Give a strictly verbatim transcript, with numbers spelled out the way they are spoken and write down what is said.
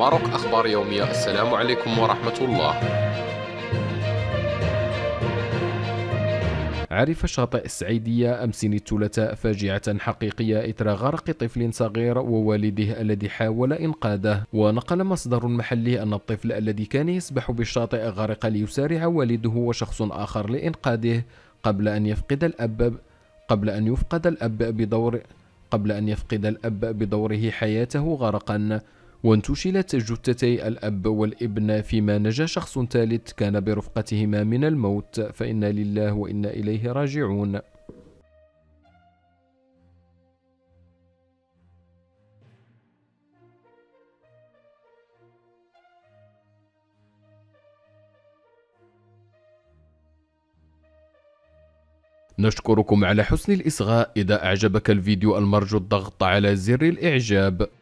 ماروك أخبار يومية. السلام عليكم ورحمة الله. عرف شاطئ السعيدية أمس الثلاثاء فاجعة حقيقية إثر غرق طفل صغير ووالده الذي حاول إنقاذه. ونقل مصدر محلي أن الطفل الذي كان يسبح بالشاطئ غرق ليسارع والده وشخص آخر لإنقاذه قبل أن يفقد الأب قبل أن يفقد الأب بدور قبل أن يفقد الأب بدوره حياته غرقا. وانتشلت جثتي الأب والابن، فيما نجا شخص ثالث كان برفقتهما من الموت، فإنا لله وإنا إليه راجعون. نشكركم على حسن الإصغاء. إذا أعجبك الفيديو المرجو الضغط على زر الإعجاب.